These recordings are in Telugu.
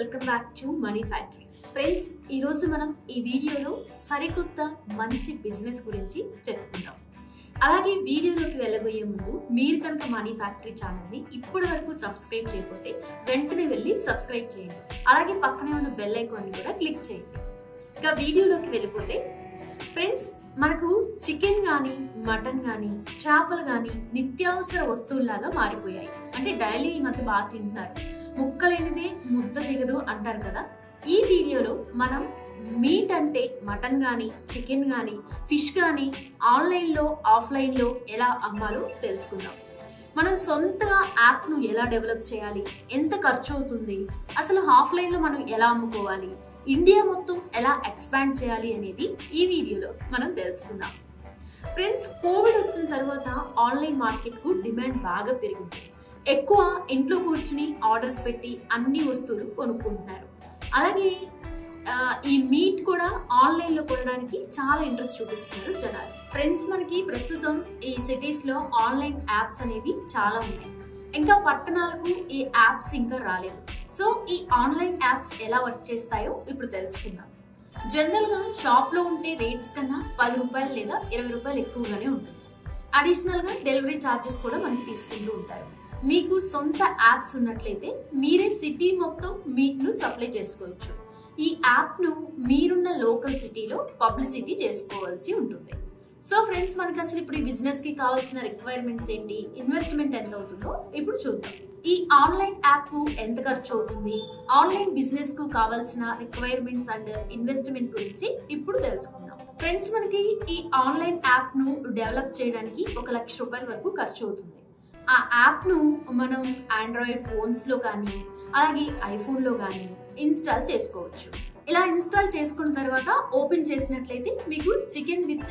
Welcome back to money factory friends. ఈ రోజు మనం ఈ వీడియోలో సరికొత్త మంచి బిజినెస్ గురించి చెప్పుకుందాం। అలాగే వీడియోలోకి వెళ్ళబోయే ముందు మీరు కనుక మనీ ఫ్యాక్టరీ ఛానల్ ని ఇప్పటివరకు సబ్స్క్రైబ్ చేయకపోతే వెంటనే వెళ్ళి సబ్స్క్రైబ్ చేయండి। అలాగే పక్కనే ఉన్న బెల్ ఐకాన్ ని కూడా క్లిక్ చేయండి। ఇక వీడియోలోకి వెళ్ళిపోతే ఫ్రెండ్స్, మనకు చికెన్ గాని మటన్ గాని చేపలు గాని నిత్యావసర వస్తువులాగా మారిపోయాయి। అంటే డైలీ ఈ మధ్య బాగా తింటున్నారు। ముక్కలేనిదే ముద్ద దిగదు అంటారు కదా। ఈ వీడియోలో మనం మీట్ అంటే మటన్ కానీ చికెన్ కానీ ఫిష్ కానీ ఆన్లైన్లో ఆఫ్లైన్లో ఎలా అమ్మాలో తెలుసుకుందాం। మనం సొంతగా యాప్ను ఎలా డెవలప్ చేయాలి, ఎంత ఖర్చు అవుతుంది, అసలు ఆఫ్లైన్లో మనం ఎలా అమ్ముకోవాలి, ఇండియా మొత్తం ఎలా ఎక్స్పాండ్ చేయాలి అనేది ఈ వీడియోలో మనం తెలుసుకుందాం। ఫ్రెండ్స్, కోవిడ్ వచ్చిన తర్వాత ఆన్లైన్ మార్కెట్కు డిమాండ్ బాగా పెరిగింది। ఎక్కువ ఇంట్లో కూర్చుని ఆర్డర్స్ పెట్టి అన్ని వస్తువులు కొనుక్కుంటున్నారు। అలాగే ఈ మీట్ కూడా ఆన్లైన్లో కొనడానికి చాలా ఇంట్రెస్ట్ చూపిస్తున్నారు జనాలు। ఫ్రెండ్స్, మనకి ప్రస్తుతం ఈ సిటీస్లో ఆన్లైన్ యాప్స్ అనేవి చాలా ఉన్నాయి। ఇంకా పట్టణాలకు ఈ యాప్స్ ఇంకా రాలేదు। సో ఈ ఆన్లైన్ యాప్స్ ఎలా వర్క్ చేస్తాయో ఇప్పుడు తెలుసుకుందాం। జనరల్గా షాప్లో ఉండే రేట్స్ కన్నా 10 రూపాయలు లేదా 20 రూపాయలు ఎక్కువగానే ఉంటుంది। అడిషనల్గా డెలివరీ ఛార్జెస్ కూడా మనకి తీసుకుంటూ ఉంటారు। మీకు సొంత యాప్స్ ఉన్నట్లయితే మీరే సిటీ మొత్తం మీట్ను సప్లై చేసుకోవచ్చు। ఈ యాప్ను మీరున్న లోకల్ సిటీలో పబ్లిసిటీ చేసుకోవాల్సి ఉంటుంది। సో ఫ్రెండ్స్, మనకు అసలు ఇప్పుడు ఈ బిజినెస్కి కావాల్సిన రిక్వైర్మెంట్స్ ఏంటి, ఇన్వెస్ట్మెంట్ ఎంత అవుతుందో ఇప్పుడు చూద్దాం। ఈ ఆన్లైన్ యాప్కు ఎంత ఖర్చు అవుతుంది, ఆన్లైన్ బిజినెస్కు కావాల్సిన రిక్వైర్మెంట్స్ అండ్ ఇన్వెస్ట్మెంట్ గురించి ఇప్పుడు తెలుసుకుందాం। ఫ్రెండ్స్, మనకి ఈ ఆన్లైన్ యాప్ను డెవలప్ చేయడానికి 1 లక్ష రూపాయల వరకు ఖర్చు అవుతుంది। ఆ యాప్ను మనం ఆండ్రాయిడ్ ఫోన్స్లో కానీ అలాగే ఐఫోన్లో కానీ ఇన్స్టాల్ చేసుకోవచ్చు। ఇలా ఇన్స్టాల్ చేసుకున్న తర్వాత ఓపెన్ చేసినట్లయితే మీకు chicken with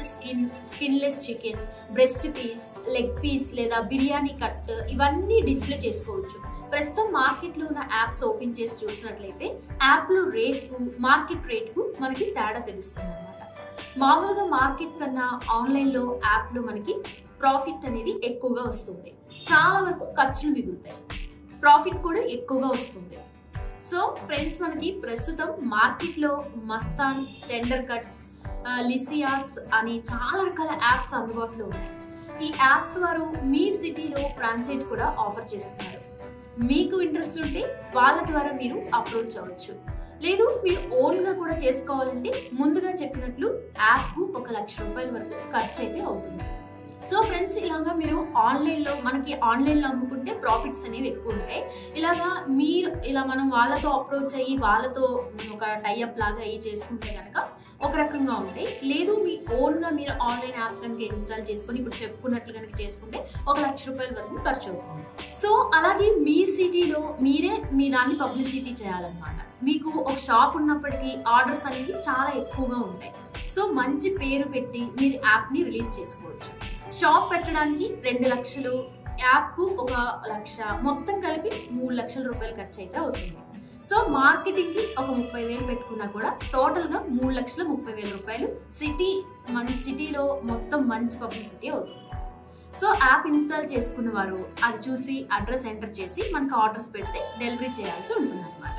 skinless chicken, breast piece, leg piece లేదా బిర్యానీ కట్ ఇవన్నీ డిస్ప్లే చేసుకోవచ్చు। ప్రస్తుతం మార్కెట్లో ఉన్న యాప్స్ ఓపెన్ చేసి చూసినట్లయితే యాప్లో రేట్కు మార్కెట్ రేట్కు మనకి తేడా తెలుస్తుంది అనమాట। మామూలుగా మార్కెట్ కన్నా ఆన్లైన్లో యాప్లో మనకి ప్రాఫిట్ అనేది ఎక్కువగా వస్తుంది। చాలా వరకు ఖర్చులు మిగులుతాయి, ప్రాఫిట్ కూడా ఎక్కువగా వస్తుంది। సో ఫ్రెండ్స్, మనకి ప్రస్తుతం మార్కెట్లో మస్తాన్, టెండర్ కట్స్, లిసియాస్ అని చాలా రకాల యాప్స్ అందుబాటులో ఉన్నాయి। ఈ యాప్స్ వారు మీ సిటీలో ఫ్రాంచైజ్ కూడా ఆఫర్ చేస్తున్నారు। మీకు ఇంట్రెస్ట్ ఉంటే వాళ్ళ ద్వారా మీరు అప్రోచ్ అవ్వచ్చు, లేదు మీరు ఓన్గా కూడా చేసుకోవాలంటే ముందుగా చెప్పినట్లు యాప్కు 1 లక్ష రూపాయల వరకు ఖర్చు అయితే అవుతుంది। సో ఫ్రెండ్స్, ఇలాగా మీరు ఆన్లైన్లో మనకి ఆన్లైన్లో అమ్ముకుంటే ప్రాఫిట్స్ అనేవి ఎక్కువ ఉంటాయి। ఇలాగా మీరు ఇలా మనం వాళ్ళతో అప్రోచ్ అయ్యి వాళ్ళతో ఒక టైఅప్ లాగా అయ్యి చేసుకుంటే కనుక ఒక రకంగా ఉంటాయి, లేదు మీ ఓన్గా మీరు ఆన్లైన్ యాప్ కనుక ఇన్స్టాల్ చేసుకుని ఇప్పుడు చెప్పుకున్నట్లు కనుక చేసుకుంటే 1 లక్ష రూపాయల వరకు ఖర్చు అవుతుంది। సో అలాగే మీ సిటీలో మీరే మీ దాన్ని పబ్లిసిటీ చేయాలన్నమాట। మీకు ఒక షాప్ ఉన్నప్పటికీ ఆర్డర్స్ అనేవి చాలా ఎక్కువగా ఉంటాయి। సో మంచి పేరు పెట్టి మీరు యాప్ని రిలీజ్ చేసుకోవచ్చు। షాప్ పెట్టడానికి 2 లక్షలు, యాప్కు 1 లక్ష, మొత్తం కలిపి 3 లక్షల రూపాయలు ఖర్చు అయితే అవుతుంది। సో మార్కెటింగ్కి 30,000 పెట్టుకున్నా కూడా టోటల్గా 3,30,000 రూపాయలు సిటీ మన సిటీలో మొత్తం మంచి పబ్లిసిటీ అవుతుంది। సో యాప్ ఇన్స్టాల్ చేసుకున్న వారు అది చూసి అడ్రస్ ఎంటర్ చేసి మనకు ఆర్డర్స్ పెడితే డెలివరీ చేయాల్సి ఉంటుంది అనమాట।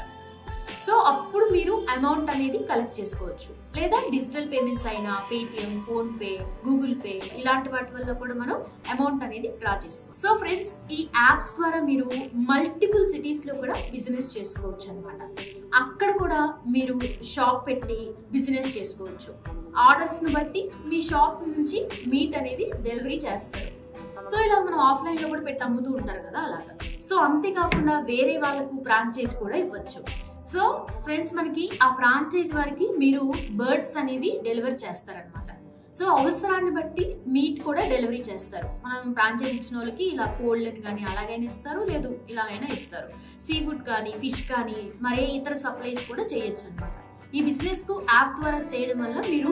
సో అప్పుడు మీరు అమౌంట్ అనేది కలెక్ట్ చేసుకోవచ్చు, లేదా డిజిటల్ పేమెంట్స్ అయినా పేటిఎం, ఫోన్పే, గూగుల్ పే ఇలాంటి వాటి వల్ల కూడా మనం అమౌంట్ అనేది డ్రా చేసుకోవచ్చు। సో ఫ్రెండ్స్, ఈ యాప్స్ ద్వారా మీరు మల్టిపుల్ సిటీస్లో కూడా బిజినెస్ చేసుకోవచ్చు అనమాట। అక్కడ కూడా మీరు షాప్ పెట్టి బిజినెస్ చేసుకోవచ్చు। ఆర్డర్స్ను బట్టి మీ షాప్ నుంచి మీట్ అనేది డెలివరీ చేస్తారు। సో ఇలా మనం ఆఫ్లైన్లో కూడా పెట్టి అమ్ముతూ ఉంటారు కదా అలాగా। సో అంతేకాకుండా వేరే వాళ్ళకు ఫ్రాంచైజ్ కూడా ఇవ్వచ్చు। సో ఫ్రెండ్స్, మనకి ఆ ఫ్రాంచైజ్ వారికి మీరు బర్డ్స్ అనేవి డెలివరీ చేస్తారనమాట। సో అవసరాన్ని బట్టి మీట్ కూడా డెలివరీ చేస్తారు। మనం ఫ్రాంచైజ్ ఇచ్చిన వాళ్ళకి ఇలా కోళ్ళని కానీ అలాగైనా ఇస్తారు, లేదు ఇలాగైనా ఇస్తారు। సీ ఫుడ్ కానీ ఫిష్ కానీ మరే ఇతర సప్లైస్ కూడా చేయొచ్చు అనమాట। ఈ బిజినెస్కు యాప్ ద్వారా చేయడం వల్ల మీరు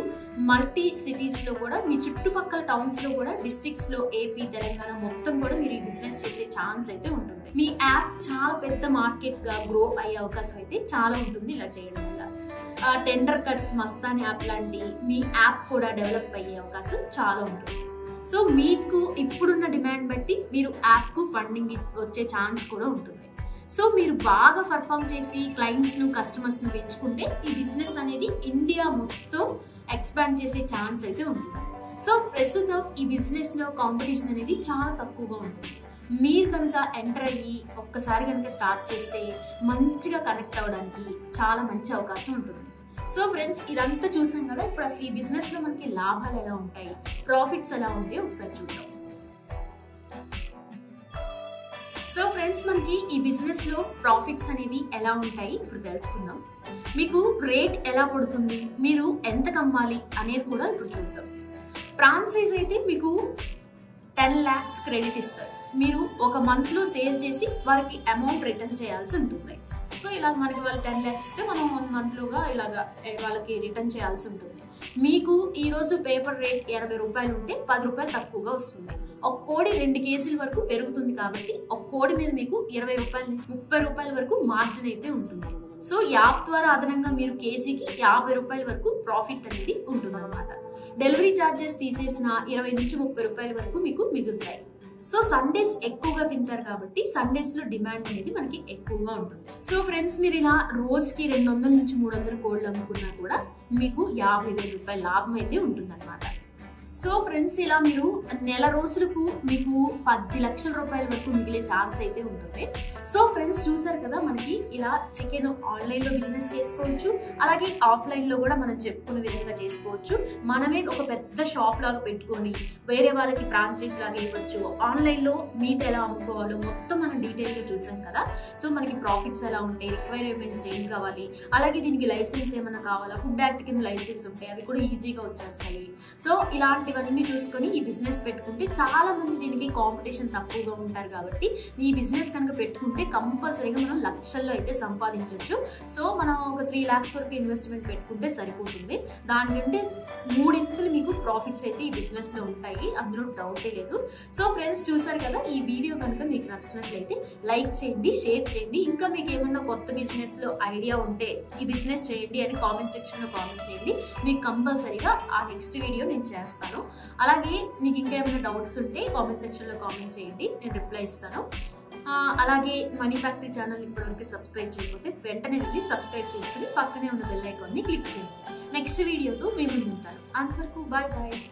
మల్టీ సిటీస్లో కూడా మీ చుట్టుపక్కల టౌన్స్లో కూడా డిస్ట్రిక్ట్స్లో ఏపీ, తెలంగాణ మొత్తం కూడా మీరు ఈ బిజినెస్ చేసే ఛాన్స్ అయితే ఉంటుంది। మీ యాప్ చాలా పెద్ద మార్కెట్గా గ్రో అయ్యే అవకాశం అయితే చాలా ఉంటుంది ఇలా చేయడం వల్ల। టెండర్ కట్స్, మస్తాన్ యాప్ లాంటి మీ యాప్ కూడా డెవలప్ అయ్యే అవకాశం చాలా ఉంటుంది। సో మీట్కు ఇప్పుడున్న డిమాండ్ బట్టి మీరు యాప్కు ఫండింగ్ వచ్చే ఛాన్స్ కూడా ఉంటుంది। सो मीरू बागा परफॉर्म चेसी क्लाइंट्स नु कस्टमर्स नु पेंचुकुंटे ई बिजिनेस अनेदी इंडिया मोत्तम एक्सपांड चेसे चांस अयिते उंटुंदी। सो ప్రస్తుతం ఈ బిజినెస్ లో కాంపిటీషన్ అనేది చాలా తక్కువగా ఉంది। మీరు కనుక ఎంటర్ అయ్యి ఒక్కసారి కనుక స్టార్ట్ చేస్తే మంచిగా కనెక్ట్ అవడానికి చాలా మంచి అవకాశం ఉంటుంది। సో ఫ్రెండ్స్ ఇదంతా చూసాం కదా, ఇప్పుడు ఈ బిజినెస్ లో మనకి లాభాలు ఎలా ఉంటాయి, ప్రాఫిట్స్ ఎలా ఉంటాయి ఒకసారి చూద్దాం। సో ఫ్రెండ్స్ మనకి ఈ బిజినెస్ లో ప్రాఫిట్స్ అనేవి ఎలా ఉంటాయి ఇప్పుడు తెలుసుకుందాం। మీకు రేట్ ఎలా పడుతుంది, మీరు ఎంత కమ్మాలి అనేది కూడా ఇప్పుడు చూద్దాం। ఫ్రాంచైజ్ అయితే మీకు 10 లక్షస్ క్రెడిట్ ఇస్తారు, మీరు ఒక మంత్ లో సేల్ చేసి వారికి అమౌంట్ రిటర్న్ చేయాల్సి ఉంటుంది। సో ఇలా మనకి వాళ్ళు 10 లక్షస్ ఇస్తే మనం 1 మంత్ లోగా ఇలాగా వాళ్ళకి రిటర్న్ చేయాల్సి ఉంటుంది। మీకు ఈ రోజు పేపర్ రేట్ 80 రూపాయలు ఉంటే 10 రూపాయలు తక్కువగా వస్తుంది। ఒక కోడి 2 కేజీల వరకు పెరుగుతుంది కాబట్టి ఒక కోడి మీద మీకు 20 రూపాయల నుంచి 30 రూపాయల వరకు మార్జిన్ అయితే ఉంటుంది। సో యాప్ ద్వారా అదనంగా మీరు కేజీకి 50 రూపాయల వరకు ప్రాఫిట్ అనేది ఉంటుందన్నమాట। డెలివరీ చార్జెస్ తీసేసిన 20 నుంచి 30 రూపాయల వరకు మీకు మిగులుతాయి। సో సండేస్ ఎక్కువగా తింటారు కాబట్టి సండేస్ లో డిమాండ్ అనేది మనకి ఎక్కువగా ఉంటుంది। సో ఫ్రెండ్స్ మీరు ఇలా రోజుకి 200 నుంచి 300 కోళ్ళు అమ్ముకున్నా కూడా మీకు 50000 రూపాయల లాభం అయితే ఉంటుందన్నమాట। సో ఫ్రెండ్స్ ఇలా మీరు నెల రోజులకు మీకు 10 లక్షల రూపాయల వరకు మిగిలే ఛాన్స్ అయితే ఉంటుంది। సో ఫ్రెండ్స్ చూసారు కదా, మనకి ఇలా చికెన్ ఆన్లైన్లో బిజినెస్ చేసుకోవచ్చు, అలాగే ఆఫ్లైన్లో కూడా మనం చెప్పుకునే విధంగా చేసుకోవచ్చు। మనమే ఒక పెద్ద షాప్ లాగా పెట్టుకొని వేరే వాళ్ళకి ఫ్రాంచైజ్ లాగా ఇవ్వచ్చు। ఆన్లైన్లో మీట్ ఎలా అమ్ముకోవాలో మొత్తం మనం డీటెయిల్గా చూసాం కదా। సో మనకి ప్రాఫిట్స్ ఎలా ఉంటాయి, రిక్వైర్మెంట్స్ ఏం కావాలి, అలాగే దీనికి లైసెన్స్ ఏమైనా కావాలా, ఫుడ్ యాక్ట్ కింద లైసెన్స్ ఉంటాయి అవి కూడా ఈజీగా వచ్చేస్తాయి। సో ఇలాంటి ఇవన్నీ చూసుకొని ఈ బిజినెస్ పెట్టుకుంటే చాలా మంది దీనికి కాంపిటీషన్ తక్కువగా ఉంటారు కాబట్టి ఈ బిజినెస్ కనుక పెట్టుకుంటే కంపల్సరీగా మనం లక్షల్లో అయితే సంపాదించవచ్చు। సో మనం ఒక 3 lakhs వరకు ఇన్వెస్ట్మెంట్ పెట్టుకుంటే సరిపోతుంది, దానికంటే 3 times మీకు ప్రాఫిట్స్ అయితే ఈ బిజినెస్లో ఉంటాయి, అందులో డౌటే లేదు। సో ఫ్రెండ్స్ చూసారు కదా, ఈ వీడియో కనుక మీకు నచ్చినట్లయితే లైక్ చేయండి, షేర్ చేయండి, ఇంకా మీకు ఏమన్నా కొత్త బిజినెస్లో ఐడియా ఉంటే ఈ బిజినెస్ చేయండి అని కామెంట్ సెక్షన్లో కామెంట్ చేయండి, మీకు కంపల్సరీగా ఆ నెక్స్ట్ వీడియో నేను చేస్తాను। అలాగే మీకు ఇంకా ఏమైనా డౌట్స్ ఉంటే కామెంట్ సెక్షన్లో కామెంట్ చేయండి, నేను రిప్లై ఇస్తాను। అలాగే మనీ ఫ్యాక్టరీ ఛానల్ ఇప్పటివరకు సబ్స్క్రైబ్ చేయకపోతే వెంటనే వెళ్ళి సబ్స్క్రైబ్ చేసుకుని పక్కనే ఉన్న బెల్ ఐకాన్ని క్లిక్ చేయండి। నెక్స్ట్ వీడియోతో మేము ఉంటాను, అంతవరకు బాయ్ బాయ్।